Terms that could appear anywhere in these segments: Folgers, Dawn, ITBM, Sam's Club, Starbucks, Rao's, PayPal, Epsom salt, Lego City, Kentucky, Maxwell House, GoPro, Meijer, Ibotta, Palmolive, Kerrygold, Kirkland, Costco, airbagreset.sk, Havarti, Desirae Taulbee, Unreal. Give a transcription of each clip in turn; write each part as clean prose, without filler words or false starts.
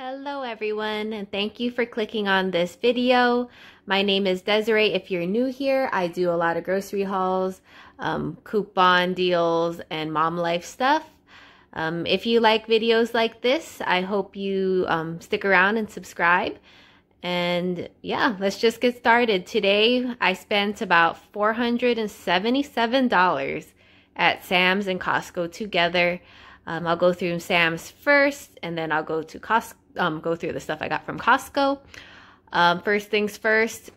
Hello everyone, and thank you for clicking on this video. My name is Desiree. If you're new here, I do a lot of grocery hauls, coupon deals, and mom life stuff. If you like videos like this, I hope you stick around and subscribe. And yeah, let's just get started. Today, I spent about $477 at Sam's and Costco together. I'll go through Sam's first, and then I'll go to Costco. Go through the stuff I got from Costco. First things first,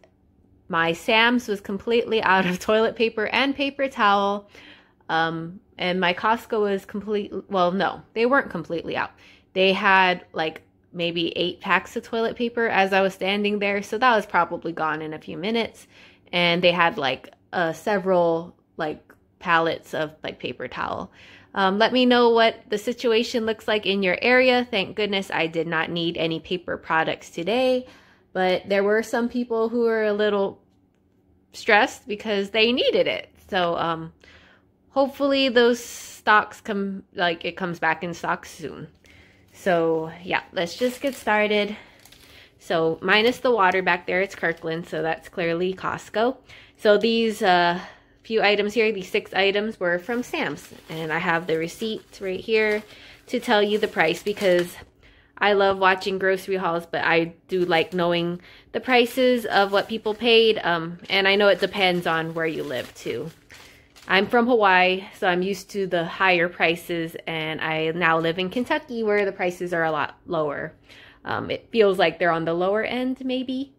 my Sam's was completely out of toilet paper and paper towel, and my Costco was well, no, they weren't completely out. They had like maybe 8 packs of toilet paper as I was standing there, so that was probably gone in a few minutes. And they had like several like pallets of like paper towel. Let me know what the situation looks like in your area. Thank goodness I did not need any paper products today, but there were some people who were a little stressed because they needed it. So hopefully those stocks come, like it comes back in stock soon. So yeah, let's just get started. So minus the water back there, it's Kirkland, so that's clearly Costco. So these few items here, these 6 items were from Sam's, and I have the receipt right here to tell you the price because I love watching grocery hauls, but I do like knowing the prices of what people paid, and I know it depends on where you live too. I'm from Hawaii, so I'm used to the higher prices, and I now live in Kentucky where the prices are a lot lower. It feels like they're on the lower end, maybe.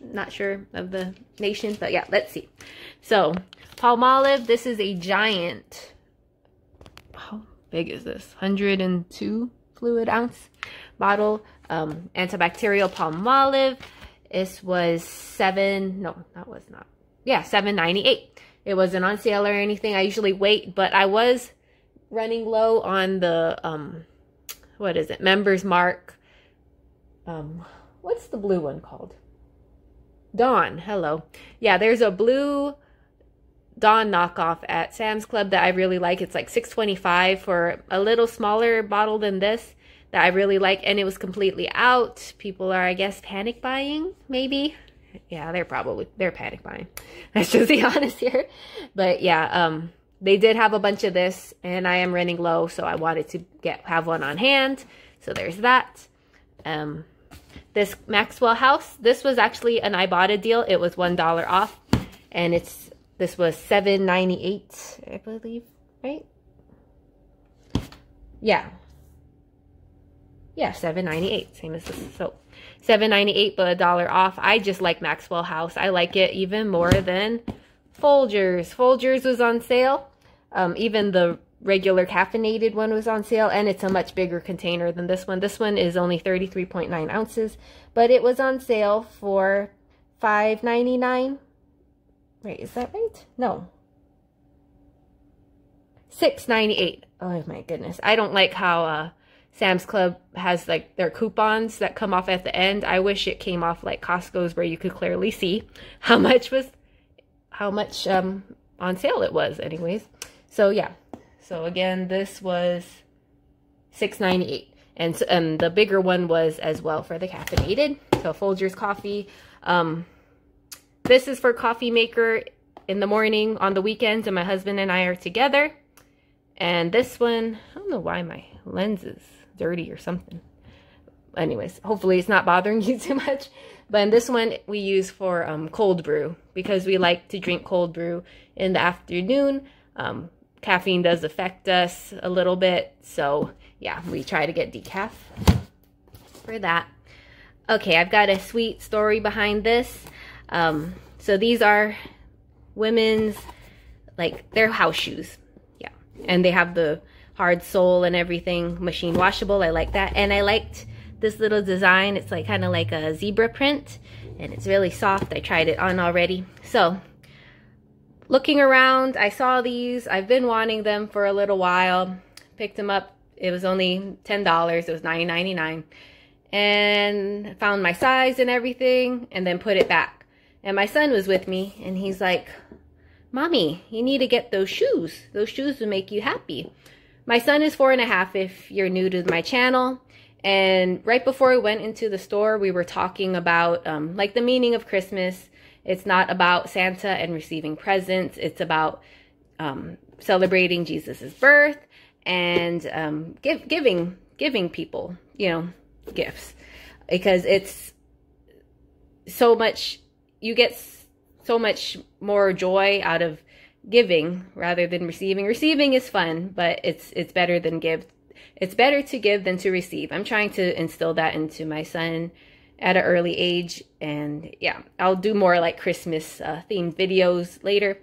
Not sure of the nation, but yeah, let's see. So Palmolive, this is a giant, how big is this? 102 fluid ounce bottle, antibacterial Palmolive. This was $7.98. It wasn't on sale or anything. I usually wait, but I was running low on the, what is it? Members Mark. What's the blue one called? Dawn, hello. Yeah, there's a blue Dawn knockoff at Sam's Club that I really like. It's like $6.25 for a little smaller bottle than this that I really like, and it was completely out. People are, I guess, panic buying, maybe. Yeah, they're panic buying. Let's just be honest here. But yeah, they did have a bunch of this, and I am running low, so I wanted to have one on hand. So there's that. This Maxwell House, this was actually an Ibotta deal. It was $1 off, and this was $7.98, I believe, right? Yeah, $7.98, same as this. So $7.98, but $1 off. I just like Maxwell House. I like it even more than Folgers. Folgers was on sale. Even the regular caffeinated one was on sale, and it's a much bigger container than this one. This one is only 33.9 ounces, but it was on sale for $5.99. Wait, is that right? No. $6.98. Oh my goodness. I don't like how Sam's Club has like their coupons that come off at the end. I wish it came off like Costco's where you could clearly see how much was on sale it was anyways. So yeah. So again, this was $6.98, and the bigger one was as well for the caffeinated. So Folgers coffee. This is for coffee maker in the morning on the weekends, and my husband and I are together. And this one, I don't know why my lens is dirty or something. Anyways, hopefully it's not bothering you too much. But this one we use for cold brew because we like to drink cold brew in the afternoon. Caffeine does affect us a little bit, so yeah, we try to get decaf for that. Okay, I've got a sweet story behind this. So these are women's, like, they're house shoes. Yeah, and they have the hard sole and everything, machine washable. I like that, and I liked this little design. It's like kind of like a zebra print, and it's really soft. I tried it on already. So looking around, I saw these. I've been wanting them for a little while. Picked them up. It was only $10. It was $9.99. And found my size and everything, and then put it back. And my son was with me, and he's like, "Mommy, you need to get those shoes. Those shoes will make you happy." My son is 4.5 if you're new to my channel. And right before we went into the store, we were talking about like the meaning of Christmas. It's not about Santa and receiving presents. It's about celebrating Jesus's birth and giving people, you know, gifts, because it's so much, you get so much more joy out of giving rather than receiving. Receiving is fun, but it's better than give. It's better to give than to receive. I'm trying to instill that into my son at an early age. And yeah, I'll do more like Christmas themed videos later.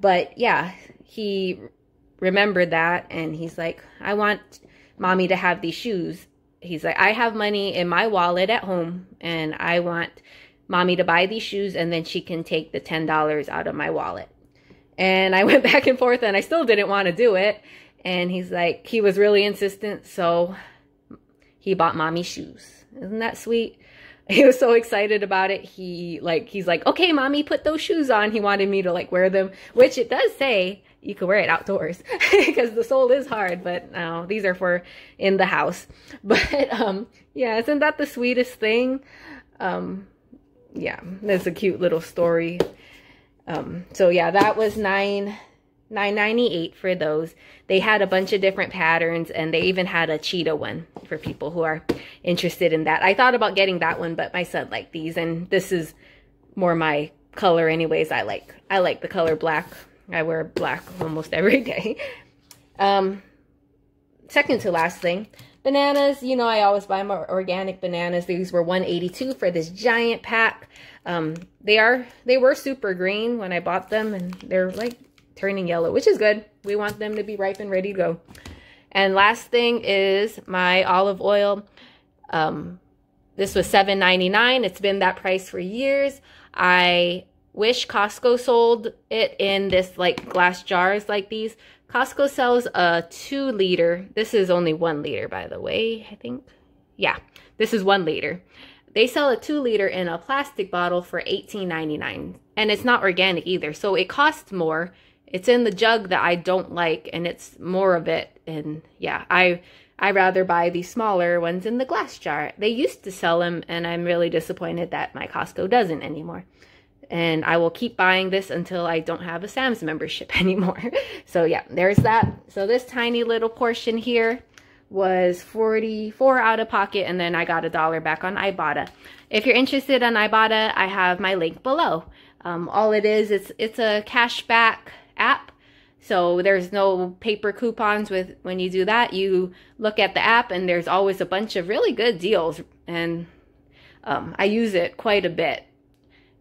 But yeah, he remembered that. And he's like, I want mommy to have these shoes. He's like, I have money in my wallet at home, and I want mommy to buy these shoes, and then she can take the $10 out of my wallet. And I went back and forth, and I still didn't want to do it. And he's like, he was really insistent, so he bought mommy shoes. Isn't that sweet? He was so excited about it. He's like, okay, mommy, put those shoes on. He wanted me to like wear them, which it does say you can wear it outdoors because the sole is hard, but no, these are for in the house. But yeah, isn't that the sweetest thing? Yeah, that's a cute little story. So yeah, that was $9.98 for those. They had a bunch of different patterns, and they even had a cheetah one for people who are interested in that. I thought about getting that one, but my son liked these, and this is more my color anyways. I like the color black. I wear black almost every day. Second to last thing, bananas. You know, I always buy more organic bananas. These were $1.82 for this giant pack. They were super green when I bought them, and they're like turning yellow, which is good. We want them to be ripe and ready to go. And last thing is my olive oil. This was $7.99. It's been that price for years. I wish Costco sold it in this like glass jars like these. Costco sells a 2-liter. This is only 1 liter, by the way, I think. Yeah, this is 1 liter. They sell a 2-liter in a plastic bottle for $18.99. And it's not organic either, so it costs more. It's in the jug that I don't like, and it's more of it. And yeah, I rather buy the smaller ones in the glass jar. They used to sell them, and I'm really disappointed that my Costco doesn't anymore. And I will keep buying this until I don't have a Sam's membership anymore. So yeah, there's that. So this tiny little portion here was $44 out of pocket, and then I got $1 back on Ibotta. If you're interested in Ibotta, I have my link below. All it is, it's a cashback app. So there's no paper coupons with when you do that. You look at the app, and there's always a bunch of really good deals. And I use it quite a bit.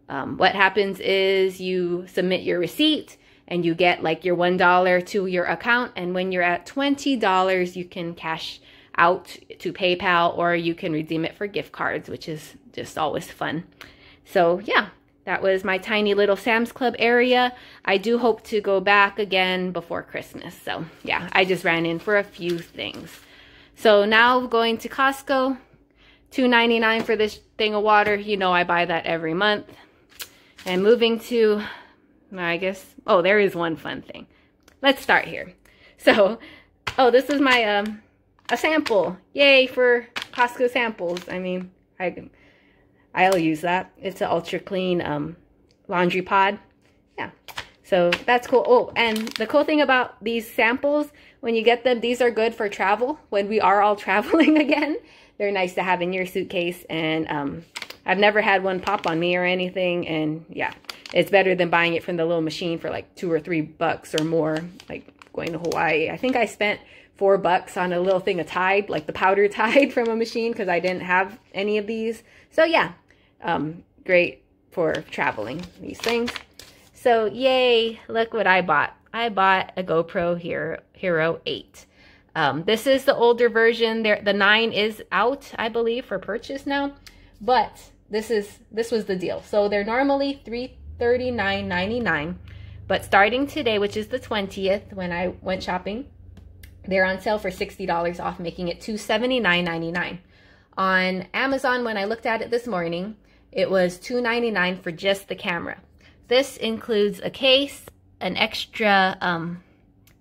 What happens is you submit your receipt, and you get like your $1 to your account. And when you're at $20, you can cash out to PayPal, or you can redeem it for gift cards, which is just always fun. So yeah. That was my tiny little Sam's Club area. I do hope to go back again before Christmas. So yeah, I just ran in for a few things. So now going to Costco, $2.99 for this thing of water. You know, I buy that every month. And moving to, I guess, oh, there is one fun thing. Let's start here. So, oh, this is my, a sample. Yay for Costco samples. I mean, I'll use that. It's an ultra clean laundry pod. Yeah, so that's cool. Oh, and the cool thing about these samples, when you get them, these are good for travel. When we are all traveling again, they're nice to have in your suitcase. And I've never had one pop on me or anything. And yeah, it's better than buying it from the little machine for like $2 or $3 or more, like going to Hawaii. I think I spent $4 on a little thing of Tide, like the powder Tide from a machine, because I didn't have any of these. So yeah, great for traveling, these things. So yay, look what I bought. I bought a GoPro Hero 8. This is the older version. The 9 is out, I believe, for purchase now. But this was the deal. So they're normally $339.99. But starting today, which is the 20th, when I went shopping, they're on sale for $60 off, making it $279.99. On Amazon, when I looked at it this morning, it was $299 for just the camera. This includes a case, an extra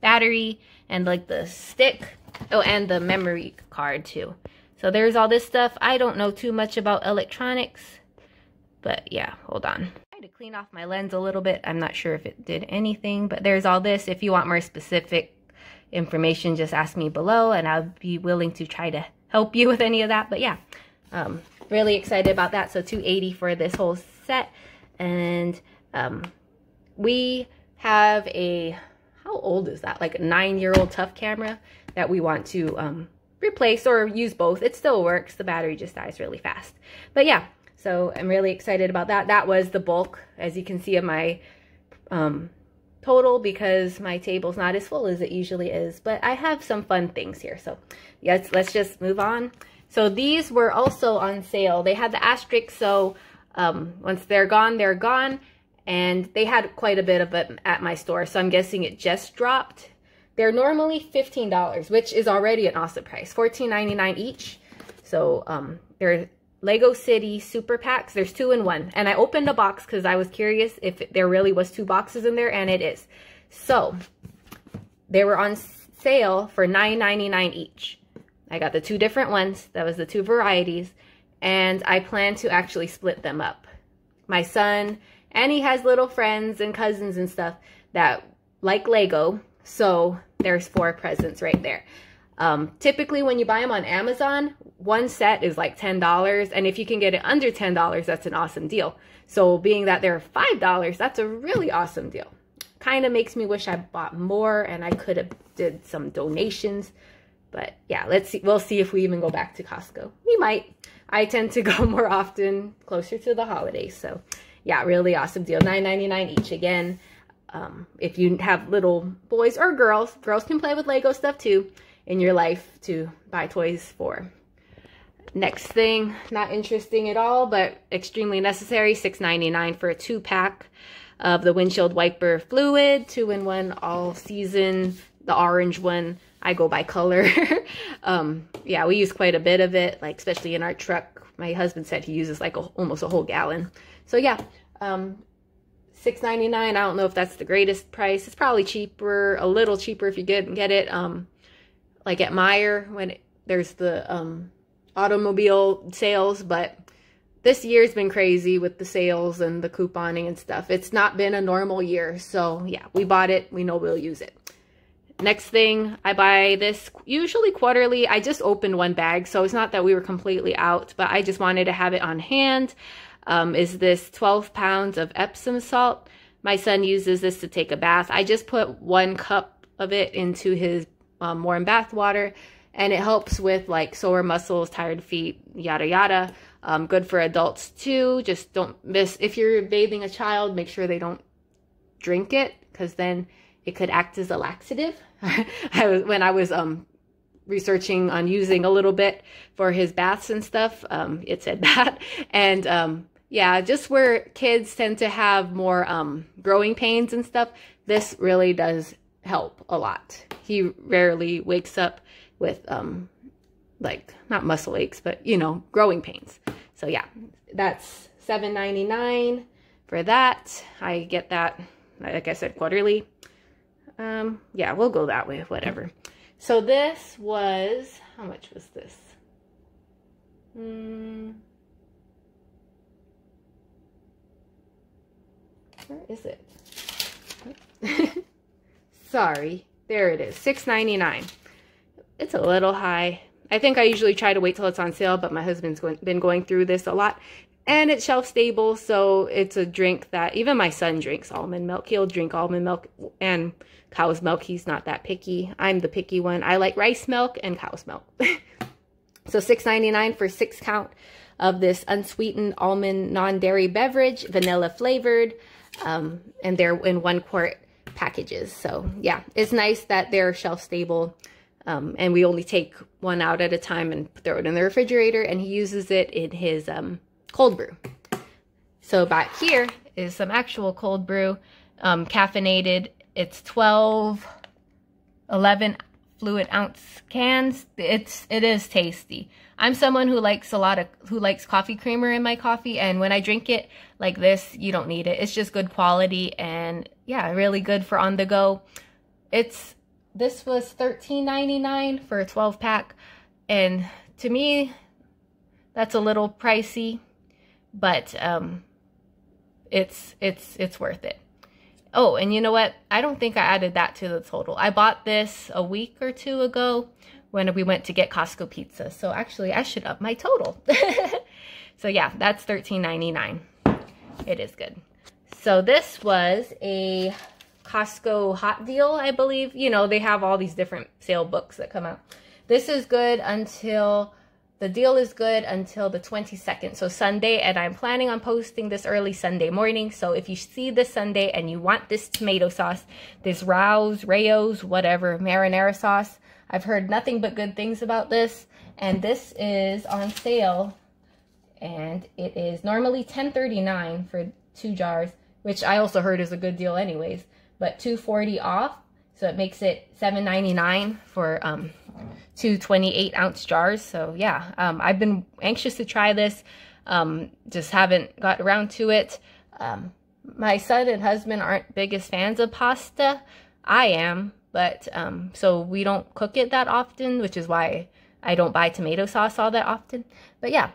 battery, and like the stick. Oh, and the memory card too. So there's all this stuff. I don't know too much about electronics, but yeah, hold on. I had to clean off my lens a little bit. I'm not sure if it did anything, but there's all this. If you want more specific information, just ask me below and I'll be willing to try to help you with any of that. But yeah, really excited about that. So $280 for this whole set. And we have a, how old is that? Like a 9-year-old tough camera that we want to replace or use both. It still works. The battery just dies really fast. But yeah, so I'm really excited about that. That was the bulk, as you can see, of my total, because my table's not as full as it usually is, but I have some fun things here. So yes, let's just move on. So these were also on sale. They had the asterisk, so once they're gone, they're gone. And they had quite a bit of it at my store, so I'm guessing it just dropped. They're normally $15, which is already an awesome price, $14.99 each. So they're Lego City Super Packs. There's 2 in 1. And I opened a box because I was curious if there really was 2 boxes in there, and it is. So they were on sale for $9.99 each. I got the 2 different ones. That was the 2 varieties. And I plan to actually split them up. My son, and he has little friends and cousins and stuff that like Lego. So there's 4 presents right there. Typically when you buy them on Amazon, 1 set is like $10. And if you can get it under $10, that's an awesome deal. So being that they're $5, that's a really awesome deal. Kind of makes me wish I bought more and I could have did some donations. But yeah, let's see. We'll see if we even go back to Costco. We might. I tend to go more often closer to the holidays. So yeah, really awesome deal. $9.99 each again. If you have little boys or girls, girls can play with Lego stuff too in your life to buy toys for. Next thing, not interesting at all, but extremely necessary. $6.99 for a 2-pack of the windshield wiper fluid, 2-in-1 all season, the orange one. I go by color. Yeah, we use quite a bit of it, like especially in our truck. My husband said he uses like almost a whole gallon. So yeah, $6.99. I don't know if that's the greatest price. It's probably cheaper, a little cheaper if you get it. Like at Meijer when there's the automobile sales, but this year's been crazy with the sales and the couponing and stuff. It's not been a normal year. So yeah, we bought it. We know we'll use it. Next thing, I buy this usually quarterly. I just opened 1 bag, so it's not that we were completely out, but I just wanted to have it on hand. Is this 12 pounds of Epsom salt. My son uses this to take a bath. I just put 1 cup of it into his warm bath water, and it helps with like sore muscles, tired feet, yada yada. Good for adults too. Just don't miss, if you're bathing a child, make sure they don't drink it, because then it could act as a laxative. When I was researching on using a little bit for his baths and stuff, it said that. And yeah, just where kids tend to have more growing pains and stuff, this really does help a lot. He rarely wakes up with like, not muscle aches, but you know, growing pains. So yeah, that's $7.99 for that. I get that, like I said, quarterly. Yeah, we'll go that way, whatever. So this was, how much was this? Where is it? Sorry, there it is, $6.99. It's a little high. I think I usually try to wait till it's on sale, but my husband's been going through this a lot. And it's shelf stable, so it's a drink that even my son drinks almond milk. He'll drink almond milk and cow's milk. He's not that picky. I'm the picky one. I like rice milk and cow's milk. So $6.99 for 6 count of this unsweetened almond non-dairy beverage, vanilla flavored, and they're in 1-quart packages. So yeah, it's nice that they're shelf stable, and we only take 1 out at a time and throw it in the refrigerator, and he uses it in his cold brew. So back here is some actual cold brew, caffeinated. It's 11 fluid ounce cans. It is tasty. I'm someone who likes who likes coffee creamer in my coffee, and when I drink it like this, you don't need it. It's just good quality, and yeah, really good for on the go. This was $13.99 for a 12-pack and to me, that's a little pricey, but it's worth it. Oh, and you know what? I don't think I added that to the total. I bought this a week or two ago when we went to get Costco pizza. So actually, I should up my total. So yeah, that's $13.99. It is good. So this was a Costco hot deal, I believe. You know, they have all these different sale books that come out. This is good until, the deal is good until the 22nd, so Sunday, and I'm planning on posting this early Sunday morning. So if you see this Sunday and you want this tomato sauce, this Rao's, whatever, marinara sauce, I've heard nothing but good things about this. And this is on sale, and it is normally $10.39 for 2 jars, which I also heard is a good deal anyways, but $2.40 off. So it makes it $7.99 for two 28-ounce jars. So yeah, I've been anxious to try this. Just haven't got around to it. My son and husband aren't biggest fans of pasta. I am, but so we don't cook it that often, which is why I don't buy tomato sauce all that often. But yeah,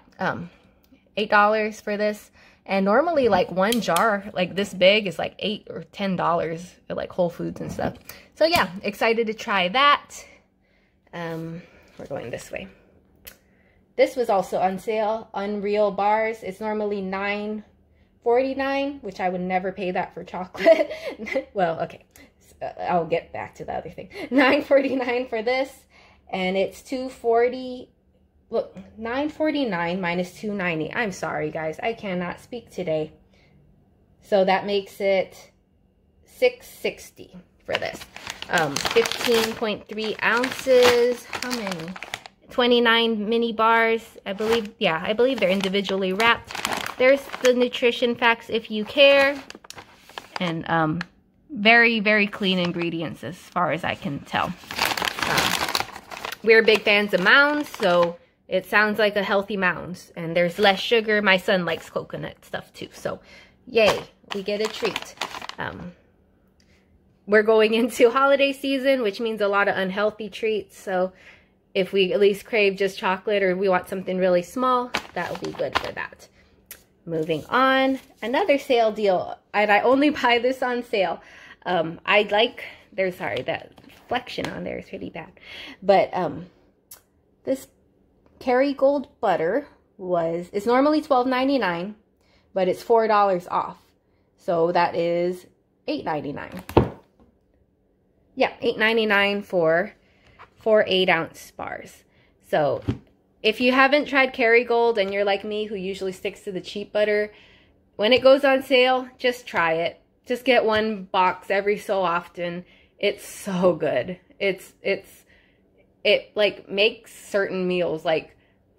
$8 for this. And normally, like, one jar, like, this big is, like, $8 or $10 at, like, Whole Foods and stuff. So, yeah, excited to try that. We're going this way. This was also on sale, Unreal bars. It's normally $9.49, which I would never pay that for chocolate. Well, okay, I'll get back to the other thing. $9.49 for this, and it's $2.40. Look, $9.49 minus $2.90. I'm sorry, guys. I cannot speak today. So that makes it $6.60 for this. 15.3 ounces. How many? 29 mini bars. I believe, yeah, I believe they're individually wrapped. There's the nutrition facts if you care. And very, very clean ingredients as far as I can tell. We're big fans of Mounds, so it sounds like a healthy Mounds, and there's less sugar. My son likes coconut stuff too, so yay, we get a treat. We're going into holiday season, which means a lot of unhealthy treats, so if we at least crave just chocolate or we want something really small, that will be good for that. Moving on, another sale deal, and I only buy this on sale. I like, there's, sorry, that reflection on there is really bad, but this Kerrygold butter was, it's normally $12.99, but it's $4 off, so that is $8.99. yeah, $8.99 for 4 8-ounce bars. So if you haven't tried Kerrygold and you're like me, who usually sticks to the cheap butter, when it goes on sale, just try it. Just get one box every so often. It's so good. It like makes certain meals. Like,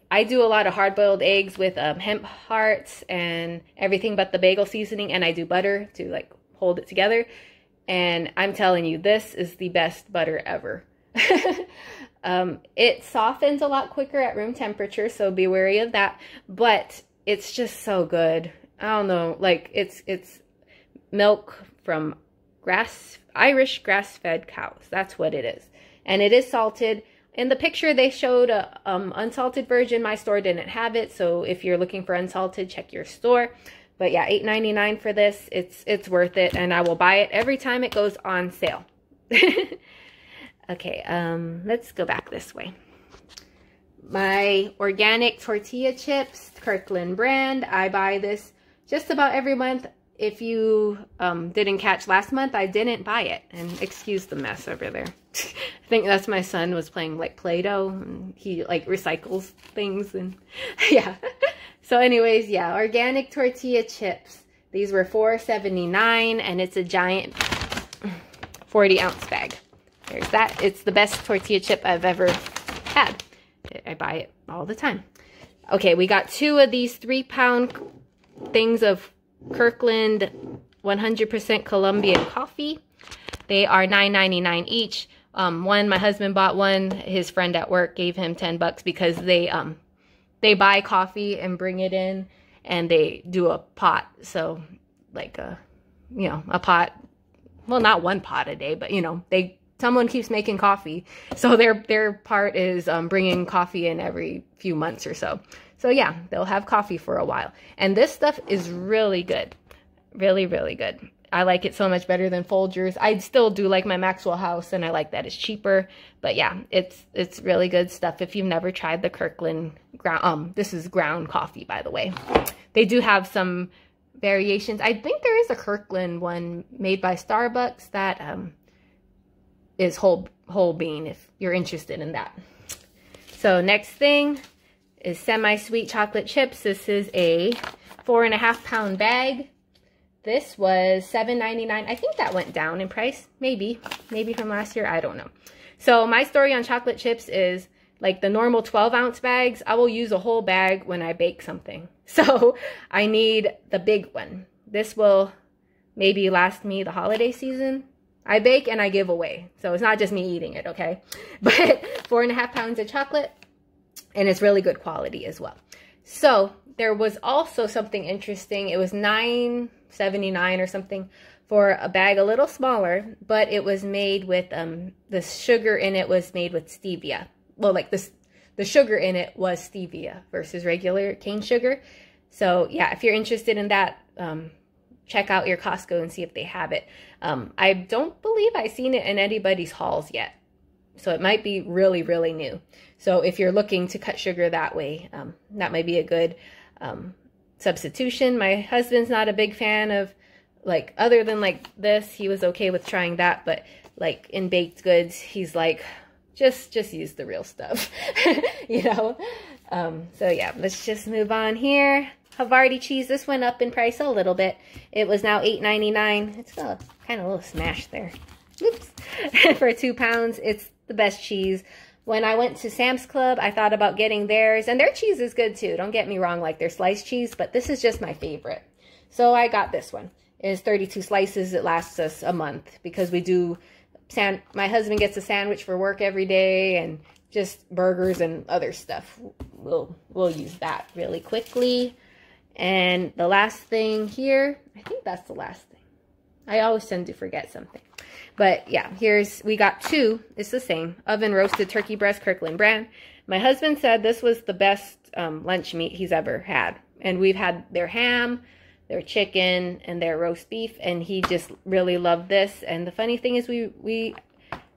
I do a lot of hard-boiled eggs with hemp hearts and everything but the bagel seasoning, and I do butter to, like, hold it together. And I'm telling you, this is the best butter ever. It softens a lot quicker at room temperature, so be wary of that. But it's just so good. I don't know. Like, it's milk from Irish grass-fed cows. That's what it is. And it is salted. In the picture they showed a unsalted version. My store didn't have it, so if you're looking for unsalted, check your store. But yeah, $8.99 for this. It's worth it, and I will buy it every time it goes on sale. Okay, let's go back this way. My organic tortilla chips, Kirkland brand. I buy this just about every month. If you didn't catch last month, I didn't buy it. And excuse the mess over there. I think that's my son was playing, like, Play-Doh. And he, like, recycles things. And yeah. So anyways, yeah. Organic tortilla chips. These were $4.79. And it's a giant 40-ounce bag. There's that. It's the best tortilla chip I've ever had. I buy it all the time. Okay, we got 2 of these 3-pound things of Kirkland 100% Colombian coffee. They are $9.99 each. One, my husband bought one. His friend at work gave him $10 because they buy coffee and bring it in, and they do a pot. So, like, a pot. Well, not one pot a day, but, you know, they someone keeps making coffee. So their part is bringing coffee in every few months or so. So yeah, they'll have coffee for a while. And this stuff is really good. Really, really good. I like it so much better than Folgers. I still do like my Maxwell House, and I like that it's cheaper. But yeah, it's really good stuff. If you've never tried the Kirkland ground, this is ground coffee, by the way. They do have some variations. I think there is a Kirkland one made by Starbucks that is whole bean, if you're interested in that. So next thing is semi-sweet chocolate chips. This is a 4.5 pound bag. This was $7.99. I think that went down in price, maybe from last year, I don't know. So my story on chocolate chips is, like the normal 12-ounce bags, I will use a whole bag when I bake something. So I need the big one. This will maybe last me the holiday season. I bake and I give away, so it's not just me eating it, okay? But 4.5 pounds of chocolate, and it's really good quality as well. So there was also something interesting. It was $9.79 or something for a bag a little smaller, but it was made with the sugar in it was made with stevia. Well, like the sugar in it was stevia versus regular cane sugar. So yeah, if you're interested in that, check out your Costco and see if they have it. I don't believe I've seen it in anybody's hauls yet, so it might be really, really new. So if you're looking to cut sugar that way, that might be a good substitution. My husband's not a big fan of, like, other than like this, he was okay with trying that, but like in baked goods, he's like, just use the real stuff, you know? So yeah, let's just move on here. Havarti cheese, this went up in price a little bit. It was now $8.99. It's got kind of a little smash there. Oops. For 2 pounds, it's the best cheese. When I went to Sam's Club, I thought about getting theirs, and their cheese is good too. Don't get me wrong, like their sliced cheese, but this is just my favorite. So I got this one. It is 32 slices. It lasts us a month because we do, my husband gets a sandwich for work every day and just burgers and other stuff. We'll use that really quickly. And the last thing here, I think that's the last thing. I always tend to forget something. But yeah, we got two, it's the same, oven roasted turkey breast, Kirkland brand. My husband said this was the best lunch meat he's ever had. And we've had their ham, their chicken, and their roast beef, and he just really loved this. And the funny thing is we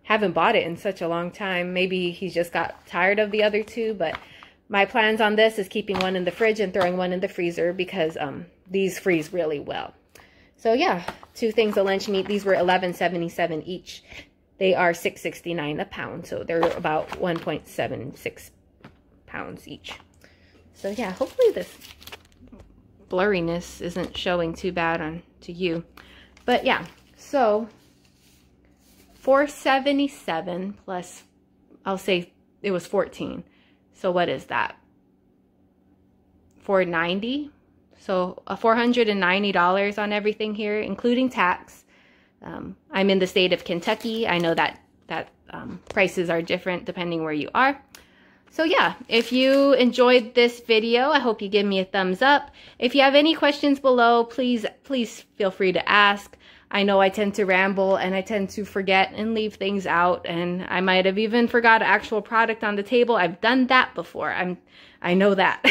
haven't bought it in such a long time. Maybe he just got tired of the other two, but my plans on this is keeping one in the fridge and throwing one in the freezer because these freeze really well. So yeah, two things of lunch meat. These were $11.77 each. They are $6.69 a pound, so they're about 1.76 pounds each. So yeah, hopefully this blurriness isn't showing too bad on to you. But yeah, so $4.77 plus, I'll say it was 14. So what is that? $4.90. So $490 on everything here, including tax. I'm in the state of Kentucky. I know that prices are different depending where you are. So yeah, if you enjoyed this video, I hope you give me a thumbs up. If you have any questions below, please feel free to ask. I know I tend to ramble and I tend to forget and leave things out, and I might have even forgot an actual product on the table. I've done that before. I know that.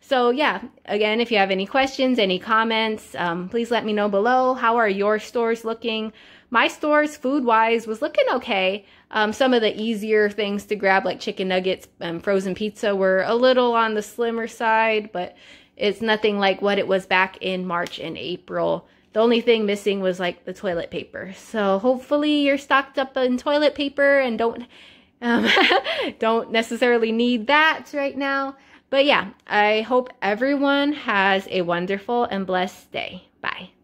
So yeah, again, if you have any questions, any comments, please let me know below. How are your stores looking? My stores, food-wise, was looking okay. Some of the easier things to grab, like chicken nuggets and frozen pizza, were a little on the slimmer side, but it's nothing like what it was back in March and April. The only thing missing was like the toilet paper. So hopefully you're stocked up on toilet paper and don't necessarily need that right now. But yeah, I hope everyone has a wonderful and blessed day. Bye.